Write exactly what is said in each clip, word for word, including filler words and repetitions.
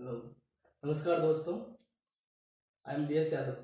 Hello नमस्कार दोस्तों, I am D S Yadav.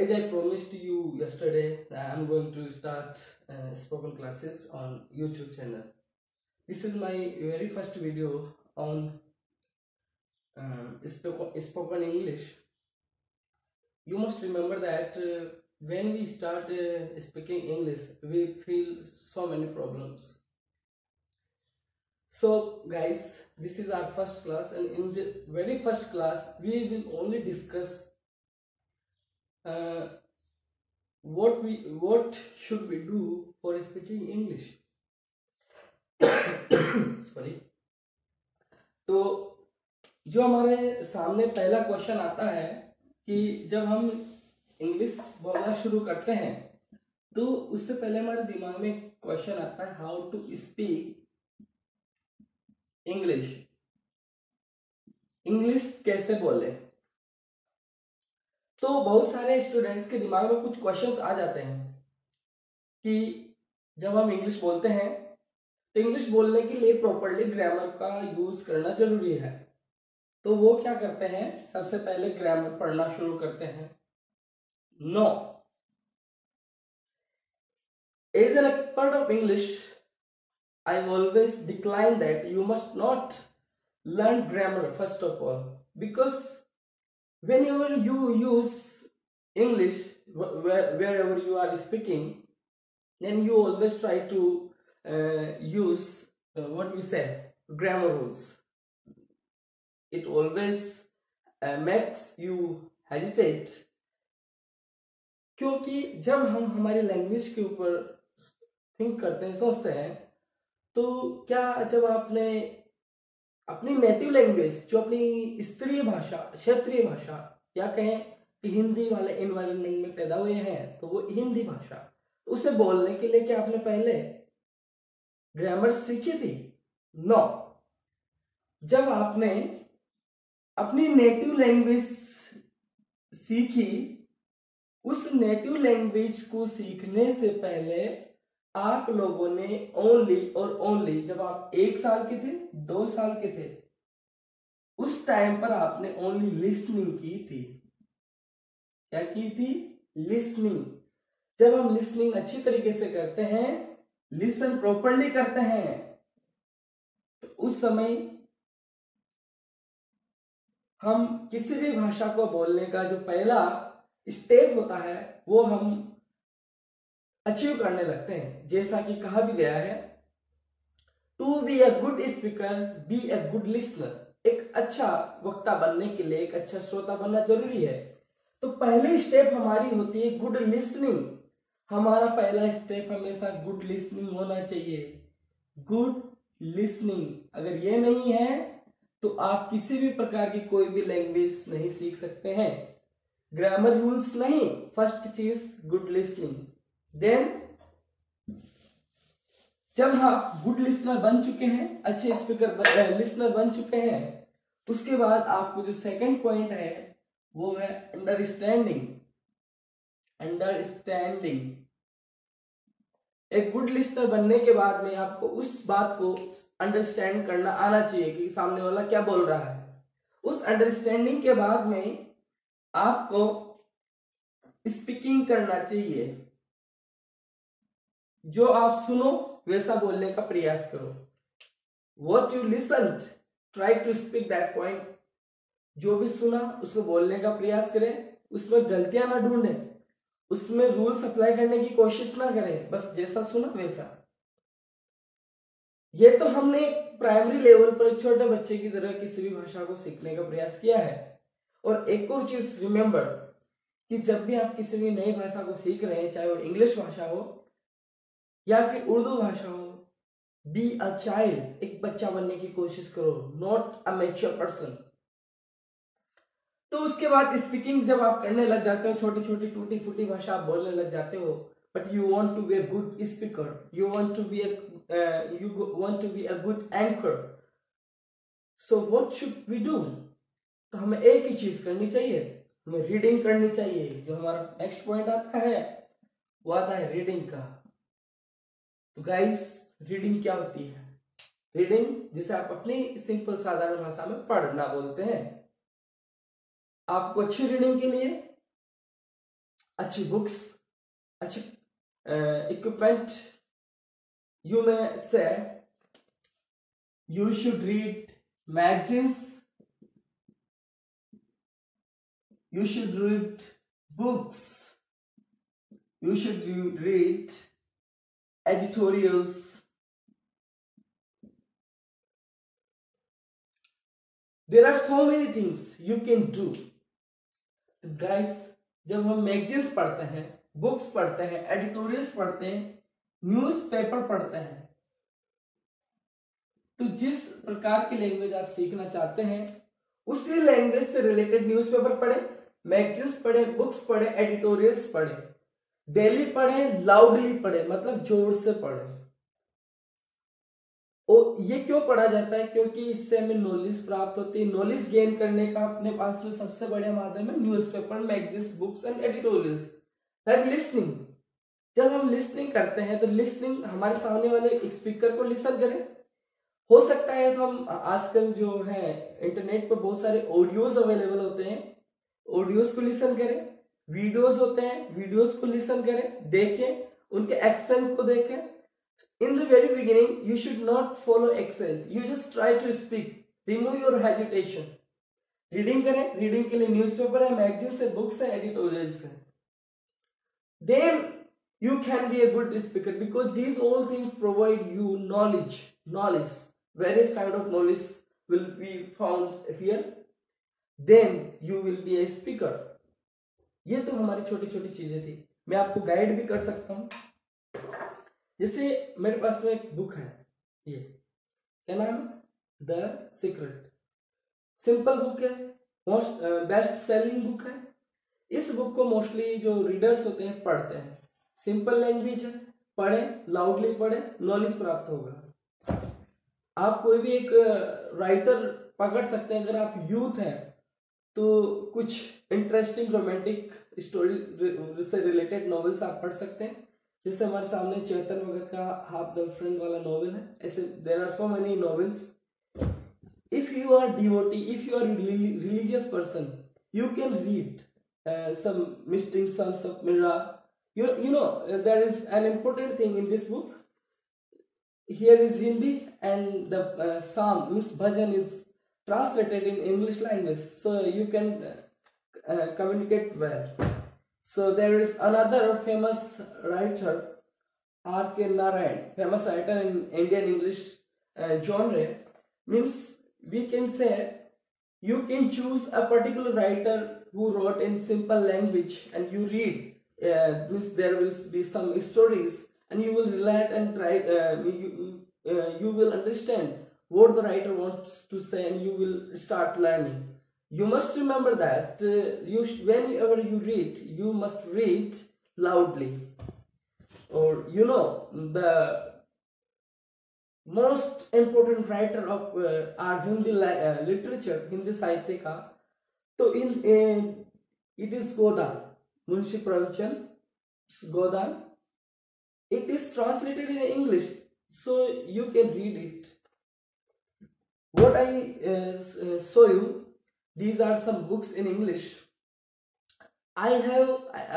As I promised you yesterday, I am going to start uh, spoken classes on YouTube channel. This is my very first video on uh, spoken English. You must remember that uh, when we start uh, speaking English, we feel so many problems. So guys, this is our first class, and in the very first class we will only discuss uh, what we what should we do for speaking English. Sorry तो जो हमारे सामने पहला question आता है कि जब हम इंग्लिश बोलना शुरू करते हैं तो उससे पहले हमारे दिमाग में क्वेश्चन आता है how to speak English. English कैसे बोले? तो बहुत सारे स्टूडेंट्स के दिमाग में कुछ क्वेश्चंस आ जाते हैं कि जब हम इंग्लिश बोलते हैं तो इंग्लिश बोलने के लिए प्रॉपर्ली ग्रामर का यूज करना जरूरी है. तो वो क्या करते हैं, सबसे पहले ग्रामर पढ़ना शुरू करते हैं. No, as an expert of English I always decline that you must not learn grammar first of all, because whenever you use English wherever you are speaking, then you always try to uh, use uh, what we say grammar rules. It always uh, makes you hesitate. क्योंकि जब हम हमारी language के ऊपर think करते हैं, सोचते हैं, तो क्या जब आपने अपनी नेटिव लैंग्वेज जो अपनी स्त्रीय भाषा, क्षेत्रीय भाषा या कहें कि हिंदी वाले एनवायरनमेंट में पैदा हुए हैं तो वो हिंदी भाषा, उसे बोलने के लिए क्या आपने पहले ग्रामर सीखी थी? नो. जब आपने अपनी नेटिव लैंग्वेज सीखी, उस नेटिव लैंग्वेज को सीखने से पहले आप लोगों ने ओनली और ओनली जब आप एक साल के थे, दो साल के थे, उस टाइम पर आपने ओनली लिसनिंग की थी. क्या की थी? लिसनिंग. जब हम लिसनिंग अच्छी तरीके से करते हैं, लिसन प्रॉपर्ली करते हैं, तो उस समय हम किसी भी भाषा को बोलने का जो पहला स्टेप होता है वो हम अचीव करने लगते हैं. जैसा कि कहा भी गया है, to be a good speaker be a good listener. एक अच्छा वक्ता बनने के लिए एक अच्छा श्रोता बनना जरूरी है. तो पहले स्टेप हमारी होती है गुड लिसनिंग. हमारा पहला स्टेप हमेशा गुड लिसनिंग होना चाहिए. गुड लिसनिंग अगर ये नहीं है तो आप किसी भी प्रकार की कोई भी लैंग्वेज नहीं सीख सकते हैं. ग्रामर रूल्स नहीं, फर्स्ट चीज गुड लिसनिंग. देन जब आप गुड लिसनर बन चुके हैं, अच्छे स्पीकर लिसनर बन चुके हैं, उसके बाद आपको जो सेकंड पॉइंट है वो है अंडरस्टैंडिंग. अंडरस्टैंडिंग एक गुड लिसनर बनने के बाद में आपको उस बात को अंडरस्टैंड करना आना चाहिए कि सामने वाला क्या बोल रहा है. उस अंडरस्टैंडिंग के बाद में आपको स्पीकिंग करना चाहिए. जो आप सुनो वैसा बोलने का प्रयास करो. What you listened, try to speak that point. जो भी सुना उसको बोलने का प्रयास करें, उसमें गलतियां ना ढूंढें, उसमें रूल्स अप्लाई करने की कोशिश ना करें, बस जैसा सुना वैसा. ये तो हमने एक प्राइमरी लेवल पर एक छोटे बच्चे की तरह किसी भी भाषा को सीखने का प्रयास किया है. और एक और चीज रिमेम्बर कि जब भी आप किसी भी नई भाषा को सीख रहे हैं, चाहे वो इंग्लिश भाषा हो या फिर उर्दू भाषा हो, बी अ चाइल्ड, एक बच्चा बनने की कोशिश करो, नॉट अ मैच्योर पर्सन. तो उसके बाद स्पीकिंग जब आप करने लग जाते हो, छोटी छोटी टूटी फूटी भाषा आप बोलने लग जाते हो, but you want to be a good speaker, you want to be a you want to be a good anchor. So what should we do? तो हमें एक ही चीज करनी चाहिए, हमें रीडिंग करनी चाहिए. जो हमारा नेक्स्ट पॉइंट आता है वो आता है रीडिंग का. तो गाइस, रीडिंग क्या होती है? रीडिंग, जिसे आप अपनी सिंपल साधारण भाषा में पढ़ना बोलते हैं। आपको अच्छी रीडिंग के लिए अच्छी बुक्स, अच्छी equipment. You may say you should read magazines, you should read books, you should read editorials. There are so many things you can do. So guys, जब हम मैगजीन्स पढ़ते हैं, बुक्स पढ़ते हैं, एडिटोरियल्स पढ़ते हैं, न्यूज़पेपर पढ़ते हैं, तो जिस प्रकार की लैंग्वेज आप सीखना चाहते हैं उसी लैंग्वेज से रिलेटेड न्यूज़पेपर पढ़ें, मैगजीन्स पढ़े, बुक्स पढ़े, एडिटोरियल्स पढ़े, डेली पढ़े, लाउडली पढ़े, मतलब जोर से पढ़े। और ये क्यों पढ़ा जाता है? क्योंकि इससे हमें नॉलेज प्राप्त होती है। नॉलेज गेन करने का अपने पास जो सबसे बड़े माध्यम है newspaper, magazines, books and editorials. Like listening, जब हम लिस्निंग करते हैं तो लिस्निंग हमारे सामने वाले स्पीकर को लिसन करें। हो सकता है तो हम आजकल जो है इंटरनेट पर बहुत सारे ऑडियोज अवेलेबल होते हैं, ऑडियोज को लिसन करें, वीडियोज होते हैं, वीडियोज को लिसन करें, देखें, उनके एक्सेंट को देखें। In the very beginning you should not follow accent, you just try to speak, remove your hesitation. Reading करें, रीडिंग के लिए न्यूज़पेपर है, मैगजीन्स है, बुक्स है, एडिटोरियल्स है। Then you can be a good speaker because these all things provide you knowledge. Knowledge, various kind of knowledge will be found here, then you will be a speaker. ये तो हमारी छोटी छोटी चीजें थी। मैं आपको गाइड भी कर सकता हूं। जैसे मेरे पास में एक बुक है, ये क्या नाम, द सीक्रेट। सिंपल बुक है, मोस्ट बेस्ट सेलिंग बुक है। इस बुक को मोस्टली जो रीडर्स होते हैं पढ़ते हैं। सिंपल लैंग्वेज है, पढ़े, लाउडली पढ़े, नॉलेज प्राप्त होगा। आप कोई भी एक राइटर पकड़ सकते हैं। अगर आप यूथ हैं तो कुछ इंटरेस्टिंग रोमांटिक स्टोरी से रिलेटेड नॉवेल्स आप पढ़ सकते हैं। जैसे हमारे सामने चेतन भगत का हाफ गर्लफ्रेंड वाला नॉवेल है। ऐसे there are so many novels. If you are devotee, if you are religious person, you can read some mystic songs of Mira. You you know there is an important thing in this book. Here is Hindi and the uh, psalm, means bhajan, is translated in English language, so you can uh, uh, communicate well. So there is another famous writer, R. K. Narayan, famous writer in Indian English uh, genre. Means we can say you can choose a particular writer who wrote in simple language and you read. Uh, means there will be some stories. And you will relate and try. Uh, you uh, you will understand what the writer wants to say, and you will start learning. You must remember that uh, you whenever you read, you must read loudly. Or you know the most important writer of uh, our Hindi uh, literature, Hindi sahitya ka. So in uh, it is Godan, Munshi Premchand, Godan. It is translated in English, so you can read it. What I uh, show you, these are some books in English. I have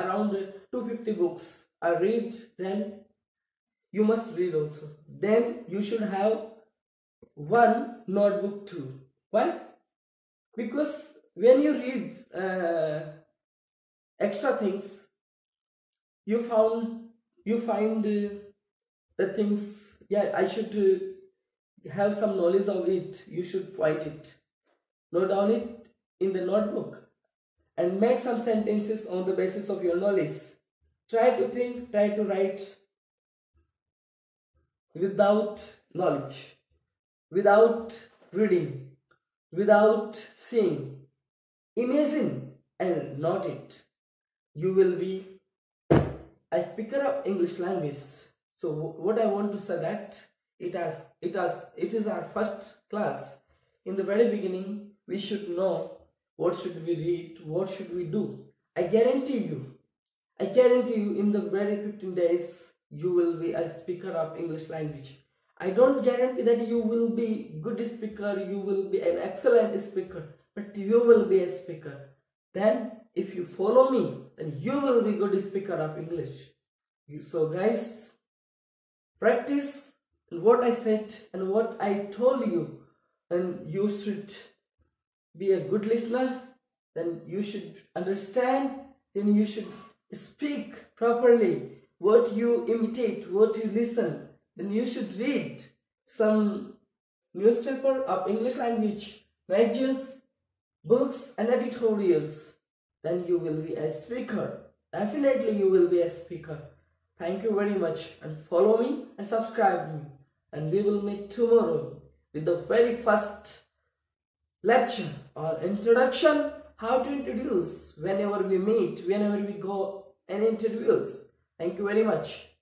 around two hundred fifty books. I read them. You must read also. Then you should have one notebook too. Why? Because when you read uh, extra things, you found. You find uh, the things, yeah, I should uh, have some knowledge of it. You should write it. Note down it in the notebook and make some sentences on the basis of your knowledge. Try to think, try to write without knowledge, without reading, without seeing. Imagine and note it. You will be a speaker of English language. So what I want to say that it has it has it is our first class. In the very beginning we should know what should we read, what should we do. I guarantee you, I guarantee you in the very fifteen days you will be a speaker of English language. I don't guarantee that you will be good speaker, you will be an excellent speaker, but you will be a speaker. Then if you follow me, then you will be good speaker of English. So guys, practice what I said and what I told you, and you should be a good listener, then you should understand, then you should speak properly what you imitate, what you listen. Then you should read some newspaper of English language, magazines, books and editorials. Then you will be a speaker. Definitely you will be a speaker. Thank you very much, and follow me and subscribe me. And we will meet tomorrow with the very first lecture or introduction, how to introduce whenever we meet, whenever we go and introduce. Thank you very much.